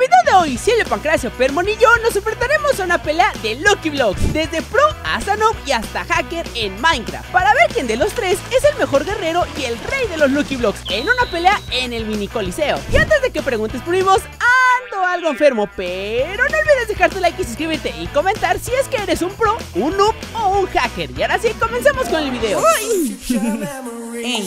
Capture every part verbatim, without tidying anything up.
el video de hoy, Cielo, Pancracio, Permon y yo nos enfrentaremos a una pelea de Lucky Blocks, desde pro hasta noob y hasta hacker en Minecraft, para ver quién de los tres es el mejor guerrero y el rey de los Lucky Blocks en una pelea en el mini coliseo. Y antes de que preguntes, primos, ando algo enfermo, pero no olvides dejar tu like y suscribirte y comentar si es que eres un pro, un noob o un hacker. Y ahora sí, comencemos con el video. Hey.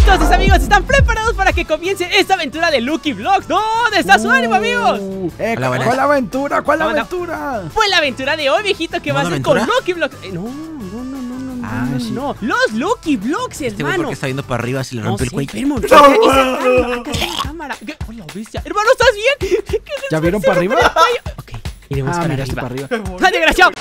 Entonces, amigos, ¿están preparados para que comience esta aventura de Lucky Blocks? ¿Dónde está su ánimo, amigos? Eh, hola, ¿Cuál buenas. aventura? ¿Cuál no, aventura? No. Pues la aventura de hoy, viejito, que va a ser aventura? con Lucky Blocks. Eh, no, no, no, no, no, ah, no, sí. no. Los Lucky Blocks, este hermano. Porque está viendo para arriba, se le rompe no, el sí, cuello. Hermano, cámara. Hola, bestia. Hermano, ¿estás bien? ¿Ya vieron para arriba? Ok, iremos ah, para, mira, arriba. para arriba. ¡Ah, desgraciado!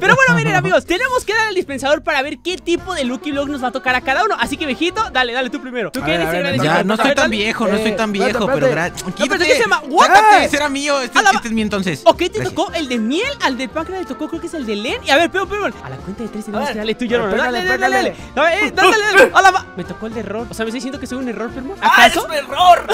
Pero bueno, miren, amigos, tenemos que dar al dispensador para ver qué tipo de Lucky Block nos va a tocar a cada uno. Así que, viejito, dale, dale tú primero. ¿Tú quieres ir a la Ya, no estoy tan viejo, no estoy tan viejo, pero gracias. Quítate, ese era mío, este es mío entonces. Ok, te tocó el de miel, al de Pancra le tocó, creo que es el de Len. Y a ver, peón, peón, a la cuenta de tres tenemos que darle tú, yo no. Dale, dale, dale, dale, dale. Me tocó el de error. O sea, me estoy diciendo que soy un error, peón. ¡Ah, es un error!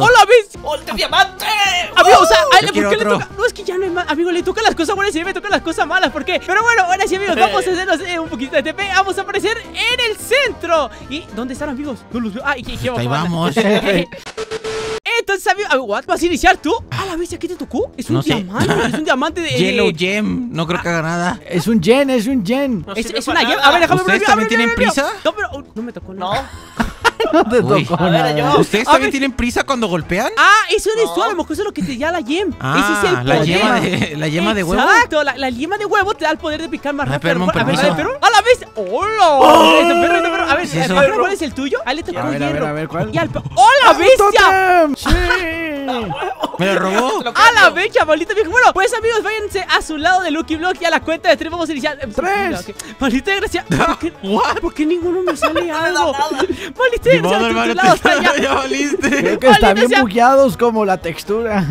¡Hola, ves! ¡Hola, el diamante! Amigo, o sea, ¿por qué le toca? No, es que ya no hay más. Amigo, le tocan las cosas buenas y me tocan las cosas malas, ¿por qué? Pero bueno, ahora sí, amigos, vamos a hacernos eh, un poquito de T P. Vamos a aparecer en el centro. ¿Y dónde están, amigos? No los veo. Ay, qué, qué Ahí vamos. Entonces, amigo, ¿vas a iniciar tú? Ah, la bestia, ¿qué te tocó? Es un no diamante, sé. es un diamante de... Yellow Gem, no creo que haga nada. Es un gen, es un gen. No es es una gem. A ver, déjame ver. ¿Ustedes también tienen prisa? No, pero oh, no me tocó nada. No. No te tocó nada. Ver, ¿Ustedes también tienen prisa cuando golpean? Ah, eso eres no. tú, a lo mejor eso es lo que te da la yem. Ah, ese es el la poder. Yema de, la yema Exacto, de huevo. Exacto, la, la yema de huevo te da el poder de picar más rápido. A ver, a ver, a la vez. ¡Hola! Oh, este perro, este perro. A ver, es perro, ¿cuál es el tuyo? Ahí le tocó el hierro. A ver, a ver, ¿cuál? ¡Hola, bestia! ¡Sí! Me lo robó. A la becha, maldita vieja. Bueno, pues amigos, váyanse a su lado de Lucky Block y a la cuenta de tres vamos a iniciar. Tres. Okay. Maldita desgracia. ¿Por qué, ¿Por qué ninguno me sale algo? Maldita desgracia. Modo, hermano, lado, está está ya valiste. Creo que están bien bugueados como la textura.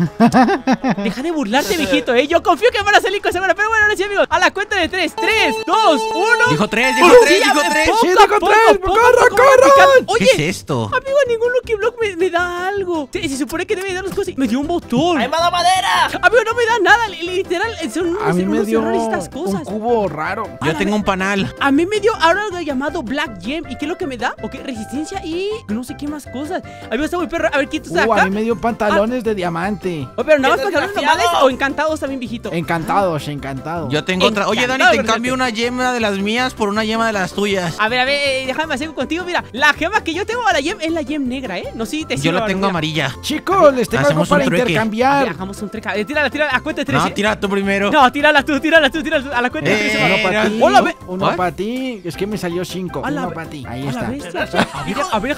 Deja de burlarte, viejito, eh. Yo confío que van a salir con semana. Pero bueno, ahora sí, amigos, a la cuenta de tres. Tres, dos, uno. Dijo tres, dijo tres, dijo tres. Sí, dijo tres. Corran, corran. Oye, ¿qué es esto? Amigo, ningún Lucky Block me, me da algo. Se, se supone que debe dar. Me dio un botón. ¡Ay, me da madera! Amigo, no me da nada. Literal, son a mí me dio estas cosas. Un cubo raro. Yo a tengo un panal. A mí me dio ahora algo llamado Black Gem. ¿Y qué es lo que me da? Ok, resistencia y no sé qué más cosas. Amigo, está muy perro. A ver, ¿quién tú estás acá? A mí me dio pantalones ah. de diamante. Oh, pero nada más pantalones normales o encantados también, viejito. Encantados, encantados. Yo tengo encantado, otra. Oye, Dani, te cambio una yema de las mías por una yema de las tuyas. A ver, a ver, déjame hacer contigo. Mira, la gema que yo tengo a la gem es la gem negra, ¿eh? No sé si te sirve. Yo la tengo amarilla. Chicos, les tengo algo para intercambiar. Hagamos un truque. Tírala, tírala. A cuenta de tres. No, tírala tú primero. No, tírala tú, tírala tú, tírala tú. A la cuenta de tres. Uno para ti. Hola, ve. Uno para ti. Es que me salió cinco. Uno para ti. Ahí está. A ver,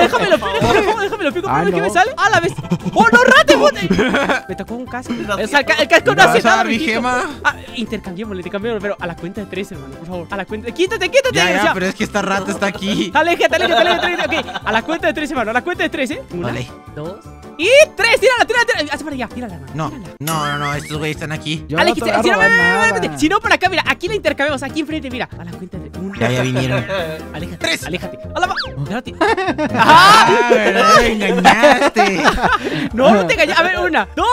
déjame lo pico. Déjame lo pico. ¿Qué me sale? A la vez. ¡Oh, no, rate! Me tocó un casco. El casco no hace nada, mi gema. Intercambiémosle, intercambiémosle. Pero a la cuenta de tres, hermano. Por favor. A la cuenta. Quítate, quítate. Ya, pero es que esta rata está aquí. Aléjate, aléjate, aléjate. Ok. A la cuenta de tres, hermano. A la cuenta de tres, ¿eh? Vale. Dos. Y tres, tírala, tírala, tírala. Haz para allá, tírala, hermano. No, tírala. no, no, no, estos güeyes están aquí. Yo Alex, no tírala, tírala, tírala. Si no, para acá, mira, aquí la intercambiamos, aquí enfrente, mira. A la cuenta de uno. Ya, ya vinieron. Aléjate. Tres. Aléjate. A la va. ¡Ah! ¡No me engañaste! No, no te engañé. A ver, una, dos.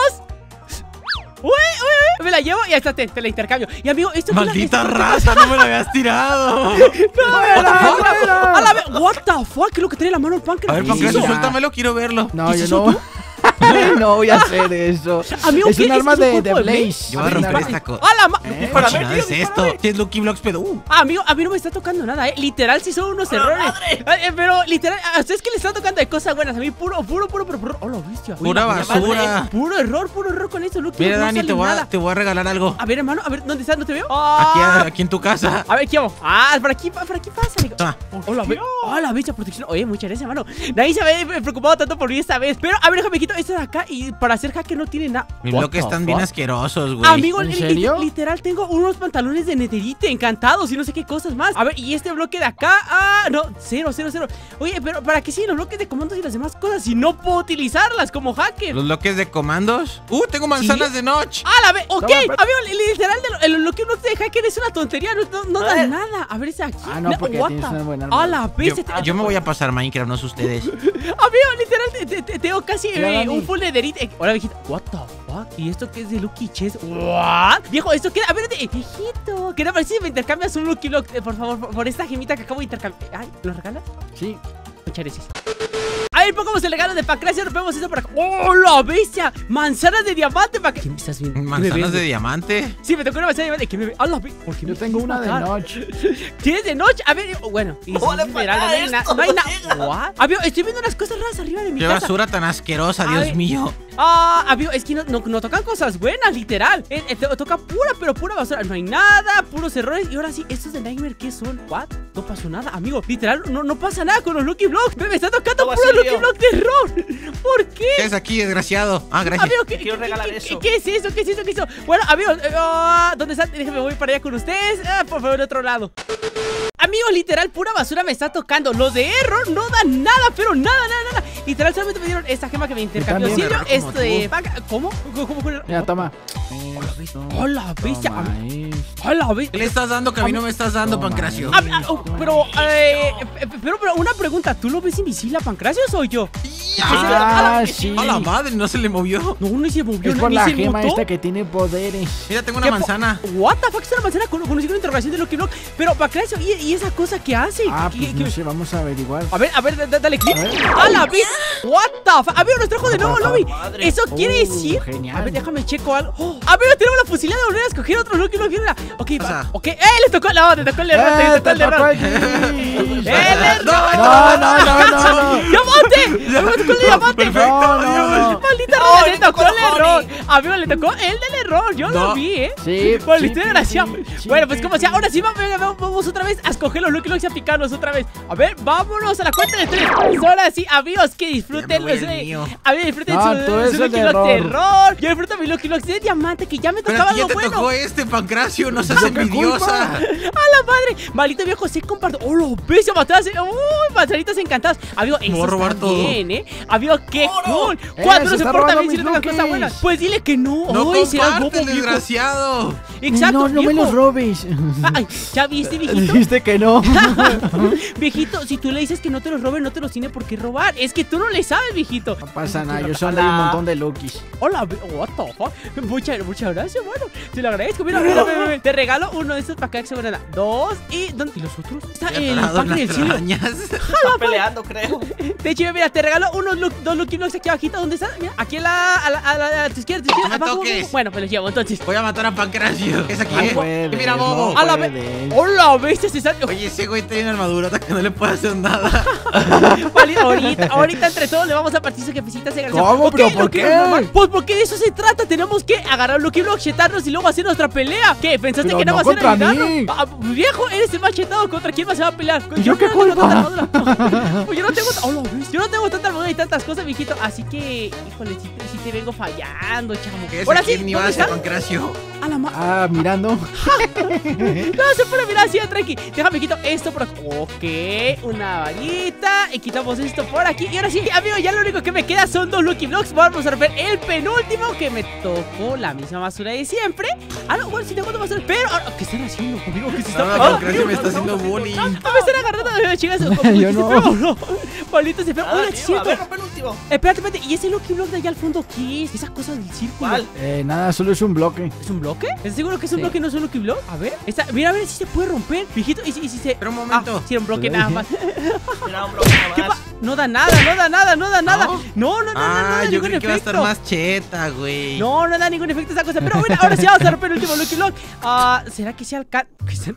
Uy, uy, uy, me la llevo y ahí está, te, te la intercambio. Y amigo, esto es maldita raza, no me la habías tirado. No, no, no, no. What the fuck, creo que trae la mano el Pancracio. A ver, Pancracio, suéltamelo, quiero verlo. No, yo no. No voy a hacer eso. Amigo, es un arma de, de Blaze. Yo voy a romper esta cosa. ¿Qué cochinada es esto? ¿Qué es Lucky Blocks, pedo? Uh. Ah, amigo, a mí no me está tocando nada, eh. Literal, sí son unos errores. Eh, pero, literal, a ustedes que les están tocando de cosas buenas. A mí, puro, puro, puro, puro, puro. Hola, bestia. Pura basura. Puro error, puro error con eso, Lucky. Mira, Dani, te voy a regalar algo. A ver, hermano, a ver, ¿dónde estás? ¿No te veo? Aquí en tu casa. A ver, ¿qué hago? Ah, por aquí, por aquí pasa, amigo. Hola, bestia, protección. Oye, muchas gracias, hermano. Nadie se había preocupado tanto por mí esta vez. Pero, a ver, déjame quitar. este de acá. Y para hacer hacker no tiene nada. Mis bloques están bien asquerosos, güey. Amigo, ¿en serio? Literal tengo unos pantalones de netherite encantados y no sé qué cosas más. A ver, y este bloque de acá. Ah, no, cero, cero, cero. Oye, pero ¿para qué siguen los bloques de comandos y las demás cosas si no puedo utilizarlas como hacker? ¿Los bloques de comandos? Uh, tengo manzanas de Notch. Ah, la ve. Ok, amigo, literal el bloque de hacker es una tontería. No da nada. A ver, ese aquí. Ah, no, porque tienes una buena arma. A la vez. Yo me voy a pasar Minecraft, no sé ustedes. Amigo, literal, tengo casi un full netherite. Hola, viejita. What the fuck? ¿Y esto qué es de Lucky Chess? What? Viejo, esto queda. A ver, viejito. ¿Qué te parece si me intercambias un Lucky Block, por favor, por esta gemita que acabo de intercambiar? Ay, ¿lo regalas? Sí. Muchas gracias. A ver, pongamos el regalo de Pancracio. Rompemos eso por acá. ¡Oh, la bestia! Manzanas de diamante. ¿Para qué me estás viendo? ¿Manzanas de diamante? Sí, me tocó una manzana de diamante. ¿Qué me ve? ¡Oh, la bestia! Yo tengo una de noche. ¿Tienes de noche? A ver, bueno. ¡Hola, Pancracio! No hay nada. Amigo, estoy viendo unas cosas raras arriba de mi casa. ¡Qué basura tan asquerosa, Dios mío! Ah, amigo, es que no tocan cosas buenas, literal. Toca pura, pero pura basura. No hay nada, puros errores. Y ahora sí, estos de Nightmare, ¿qué son? ¿What? No pasó nada, amigo. Literal, no pasa nada con los Lucky Blocks. Me está tocando puro Lucky ¡Qué bloque de error! ¿Por qué? ¿Qué es aquí, desgraciado? Ah, gracias. Amigo, ¿qué, quiero regalar qué, eso. ¿Qué es eso? ¿Qué es eso? ¿Qué es eso? Bueno, amigos, uh, ¿dónde están? Déjenme voy para allá con ustedes. Uh, por favor, otro lado. Amigos, literal, pura basura me está tocando. Los de error no dan nada, pero nada, nada, nada. Literal, solamente me dieron esta gema que me intercambió. Sí, yo, este... ¿Cómo? ¿Cómo? ¿Cómo? ¿Cómo? Mira, toma. Hola, bestia. Hola, bestia. ¿Qué le estás dando que a mí no me estás dando, Pancracio? Pero, eh... Pero, pero, una pregunta. ¿Tú lo ves invisible a Pancracio o soy yo? Ah, sí. A la madre, no se le movió. No, no se movió. Es por la gema esta que tiene poderes. Mira, tengo una manzana. What the fuck, es una manzana con una interrogación de lo que no... Pero, Pancracio, y... ¿Y esa cosa que hace? Ah, ¿Qué, pues qué, no qué? Sé, vamos a averiguar. A ver, a ver, dale clic. A, a la vez. What the fuck. A ver, nos trajo de nuevo lobby. Madre. Eso uh, quiere decir. Genial. A ver, déjame checo algo. Oh, a ver, tenemos la posibilidad de volver a escoger otro Lucky Block. Ok, va. Ok. ¡Eh! Le tocó la otra, le tocó el error. Eh, le tocó el error. ¡Eh! No, no, no, no, no. ¡Diamante! ¡Le tocó el diamante! ¡No, no! ¡Maldita roba! ¡Le tocó el error! A ver, le tocó el del error. Yo lo vi, ¿eh? Sí. ¡Maldita desgracia! Bueno, pues como sea, ahora sí vamos otra vez a escoger los Lucky Blocks y a picarlos otra vez. A ver, vámonos a la cuenta de tres. Ahora sí, amigos, que disfruten. A ver, disfruten su Lucky Block de error. Yo disfruto mi Lucky Block de diamante, que ya me tocaba lo bueno. Pero ya te tocó este, Pancracio. No seas envidiosa. A la madre. Maldito viejo, se compartió. Oh, lo ves, matadas. Uy, manzanitas encantadas. Amigo, eso está bien, eh. Amigo, qué cool. Cuatro se porta bien si le tocan cosas buenas. Pues dile que no. No compartes, desgraciado. Exacto, no me los robes. Ya viste, viejito. Que no. Viejito, si tú le dices que no te los roben, no te los tiene por qué robar. Es que tú no le sabes, viejito. No pasa nada, yo solo hay un montón de Lucky's. Hola, what the fuck. Muchas, muchas gracias, bueno. Te lo agradezco. Mira, mira, mira, mira. Te regalo uno de estos para acá que se van a dar. Dos y. ¿Dónde? ¿Y los otros? Está en la parte del cielo. Están peleando, creo. De hecho, mira, te regalo unos look, dos Lucky Blocks aquí abajito. ¿Dónde están? Mira, aquí a la, a la, a la, a la izquierda, a la abajo. Bueno, pues los llevo entonces. Voy a matar a Pancracio. Es aquí. Mira, bobo. Hola, ¿viste? Oye, ese güey tiene armadura, hasta que no le puede hacer nada. Vale, ahorita, ahorita entre todos le vamos a partir su jefecita. ¿Cómo? Okay, ¿Pero por qué? qué? Pues porque de eso se trata. Tenemos que agarrar Lucky Block, chetarnos y luego hacer nuestra pelea. ¿Qué? ¿Pensaste Pero que no, no va a ser ah, viejo, eres el más chetado. ¿Contra quién más se va a pelear? ¿Yo, yo qué no culpa? Pues yo no tengo... Oh, yo no tengo tanta armadura y tantas cosas, viejito. Así que, híjole, si te, si te vengo fallando, chamo. ¿Qué es Ahora aquí sí, ¿dónde está? Pancracio. A la ah, mirando. No, se puede mirar así, tranqui. Déjame quito esto por acá. Ok, una varita. Y quitamos esto por aquí. Y ahora sí, amigo, ya lo único que me queda son dos Lucky Blocks. Vamos a romper el penúltimo, que me tocó la misma basura de siempre. Ah, no, bueno, si tengo otra basura. Pero, ahora, ¿qué están haciendo conmigo? ¿Qué se está pasando? No, Pancracio me está haciendo bullying. No, me están agarrando, chicas. Yo no. Maldito se fue. Hola, chico. Espérate, espérate. ¿Y ese Lucky Block de allá al fondo qué es? Esas cosas del círculo. Eh, nada, solo es un bloque. ¿Es un bloque? ¿Estás seguro que es un bloque y no es un Lucky Block? A ver, mira, a ver si se puede romper. Viejito, y si se... Pero un momento. Si era un bloque nada más. Era un bloque nada más. No da nada, no da nada, no da nada. No, no, no, no, no da ningún efecto. Ah, yo creo que va a estar más cheta, güey. No, no da ningún efecto esa cosa. Pero bueno, ahora sí vamos a romper el último Lucky Block. Ah, ¿será que se alcanza?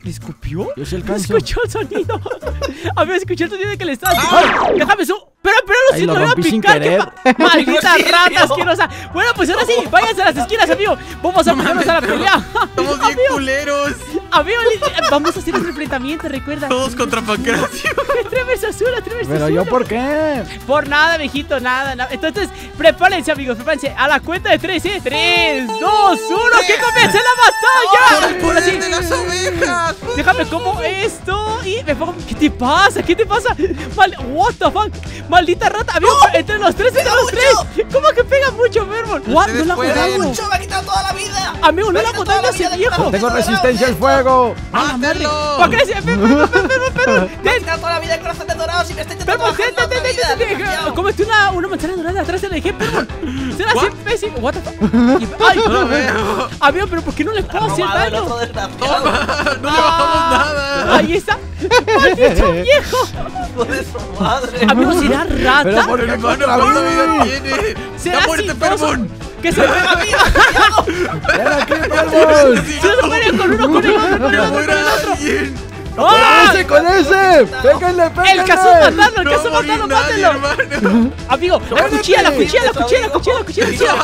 ¿Le escupió? Yo se alcanzó. ¿Me escuchó el sonido? A ver, escuché el sonido de que le estaba... Déjame su... Pero, pero, lo siento, lo voy a picar. Maldita rata asquerosa. Bueno, pues ahora sí, váyanse a las esquinas, amigo. Vamos a ponernos a la pelea. Estamos bien culeros. Amigo, vamos a hacer un enfrentamiento, recuerda. Todos contra Pancracio. Tres versus uno, tres versus uno. Pero yo, ¿por qué? Por nada, viejito, nada, nada. Entonces, prepárense, amigos, prepárense. A la cuenta de tres, ¿eh? tres, dos, uno. ¡Que comience la batalla! ¡Oh, por así de las ovejas! Déjame como esto y me pongo... ¿Qué te pasa? ¿Qué te pasa? Mal... What the fuck? Maldita rata. Amigo, no, entre los tres, entre los mucho. tres. ¿Cómo que pega mucho, Permon? What? No la jodamos. Me ha quitado toda la vida. Amigo, no la jodamos ese viejo. Tengo resistencia al fuego. ¡Ah, madre! ¡Pancracio! ¡Permon, Permon, Permon! ¡Te has quitado toda la vida el corazón de dorado! ¡Si me estoy intentando bajar la otra vida! ¡Cómete una manzana dorada atrás de la eje, Permon! ¡Será siempre pésimo! ¡What the fuck! ¡Ay, no lo veo! ¡Amigo, pero por qué no le puedo hacer daño! ¡Toma! ¡No le bajamos nada! ¡Ahí está! ¡Maldito viejo! ¡Hijo de su madre! ¡Amigo, será rata! ¡Pero por qué no la vida tiene! ¡Será sifoso! ¡Que se pega a mí! ¡Ven aquí, Permon! ¡Se lo pelean con uno, con el otro, con el otro, con el otro! ¡Oh! ¡Con ese, con ese! ¡Péganle, péganle! ¡El caso matarlo, el caso matarlo, mátenlo! Amigo, la cuchilla, la cuchilla, la cuchilla, la cuchilla, la cuchilla.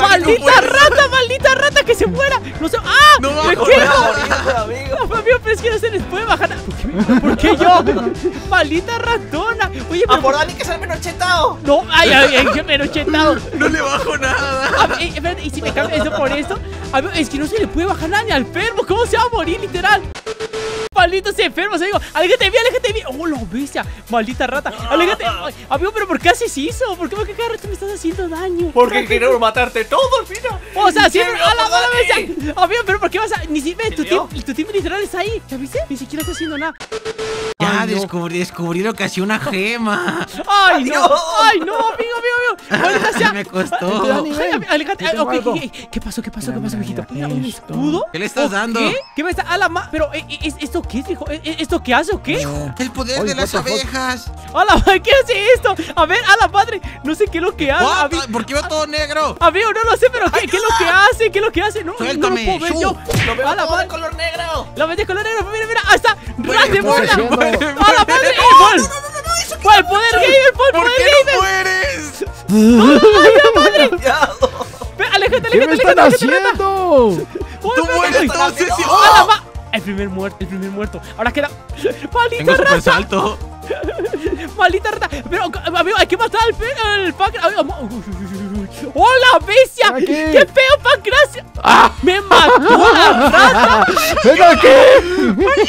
¡Maldita rata, maldita rata, que se muera! ¡No se... ¡Ah! ¡No me quiero! ¡Amigo, pero es que no se les puede bajar! ¿Por qué yo? ¡Maldita ratona! Oye, pero... ¡A por Dani que se ha menochetado! ¡No! ¡Ay, ay, ay! ¡Qué menochetado! ¡No le bajo nada! A ver, espérate, ¿y si me cambio eso por esto? A ver, es que no se le puede bajar nada ni al Permon. ¿Cómo se va a morir, literal? Malditos enfermos, amigo. Aléjate bien, aléjate bien. Oh, la bestia. Maldita rata. Aléjate. Ay, amigo, pero ¿por qué haces eso? ¿Por qué por qué cada rato me estás haciendo daño? Porque quiero matarte todo al final. O sea, siempre. ¡A la mala bestia! Amigo, pero ¿por qué vas a...? Ni si... Ve, tu team, tu team literal está ahí. ¿Ya viste? Ni siquiera está haciendo nada. Ya no. descubrí, descubrieron casi una gema. ¡Ay, no! ¡Ay, no, amigo, amigo, amigo! Sea... Me costó. Aléjate. Okay, okay. ¿Qué pasó? ¿Qué pasó? ¿Qué pasó, viejito? ¿Un escudo? ¿Qué le estás dando? ¿Qué? ¿Qué me está...? A la ma... Pero, eh, eh, ¿esto qué es, hijo? ¿Esto qué hace o qué? El poder Oy, de las abejas. A la madre, ¿qué hace esto? A ver, a la madre. No sé qué es lo que hace. What, amigo. ¿Por qué va todo negro? Amigo, no lo sé, pero ¿qué, ¿qué es lo que hace? ¿Qué es lo que hace? No, Suéltame. no lo puedo ver yo. Lo veo a la todo madre. de color negro. La veo de color negro. Mira, mira. Ahí está. ¡Ras de bola! ¡A la madre! ¡Oh, no, no, no, no, no, eso que ¡Por poder gamer! ¡Por poder gamer! ¿Por qué no mueres? ¡Oh, la madre! ¡Aléjate, aléjate, aléjate! haciendo? ¡Tú mueres entonces! ¡A la El primer muerto, el primer muerto. Ahora queda. ¡Maldita rata! Super salto. ¡Maldita rata! Pero, amigo, hay que matar al Pancracio. ¡Hola, bestia! Aquí. ¡Qué feo, Pancracio! ¡Ah! ¡Me mató la rata! ¡Ven aquí!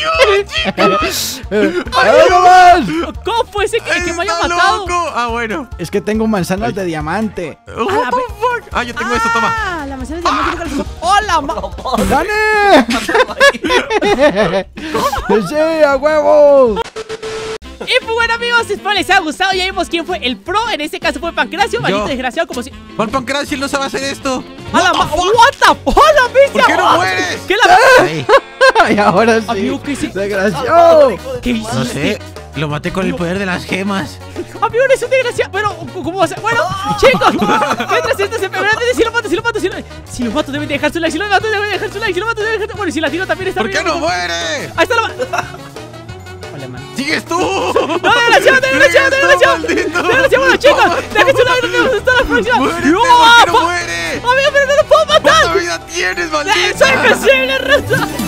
¿Cómo fue ese que, que me haya matado? Loco. Ah, bueno. Es que tengo manzanas Ay. de diamante. Oh, ah, fuck. Ah, yo tengo ah, esto, toma. La manzana de diamante. ¡Hola, ma! ¡Dani! ¡Sí, a huevos! Y pues bueno, amigos, espero les haya gustado. Ya vimos quién fue el pro. En este caso fue Pancracio. Maldito desgraciado, como si... Por Pancracio no sabe hacer esto. ¡A la ma! ¡What the fuck! ¡Hola, bestia! ¿Por qué no mueres? ¿Qué la... Y ahora sí. Amigo, ¿qué hiciste? ¡Desgraciado! ¿Qué hiciste? No sé. Lo maté con el poder de las gemas. Amigo, eres un desgraciado. Bueno, ¿cómo vas a...? Bueno, chicos, mientras esto se pega, si lo mato, si lo mato, si lo mato, si lo mato, debe dejar su like. Si lo mato, debe dejar su like. Si lo mato, debe dejar su like. Bueno, y si la tiro también está bien. ¿Por qué no muere? Ahí está la... ¡Sigues tú! ¡No, desgraciado, desgraciado, desgraciado! ¡Desgraciado, bueno, chicos! ¡Dejen su like! ¡Nos vemos hasta la próxima! ¡No, no muere! ¡Amigo, pero no lo puedo matar! ¡Cuánta vida tienes, maldita! ¡Soy que soy la raza!